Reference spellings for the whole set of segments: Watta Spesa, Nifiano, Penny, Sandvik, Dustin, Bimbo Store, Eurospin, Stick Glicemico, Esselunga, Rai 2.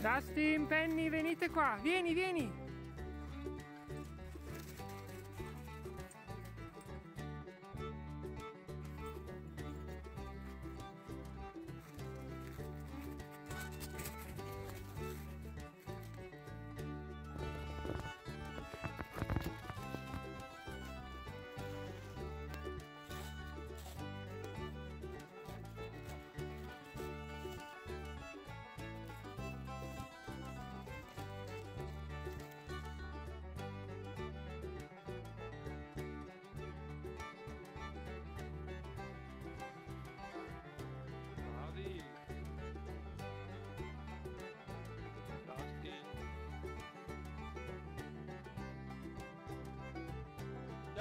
Dustin, Penny, venite qua, vieni, vieni!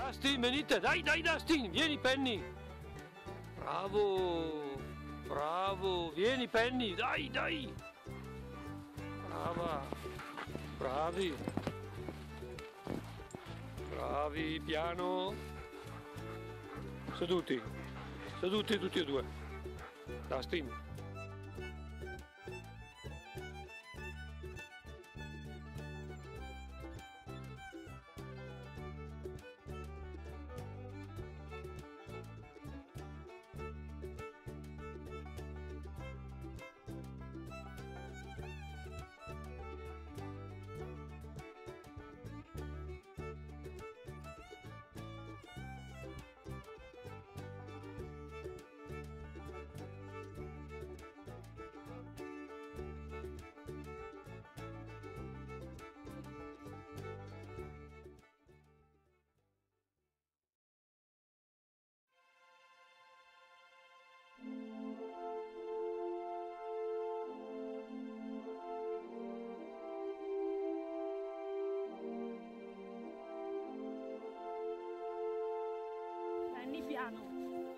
Dustin, venite, dai, dai Dustin, vieni Penny. Bravo, bravo, vieni Penny, dai, dai. Brava, bravi. Bravi, piano. Seduti, seduti tutti e due. Dustin. Nifiano.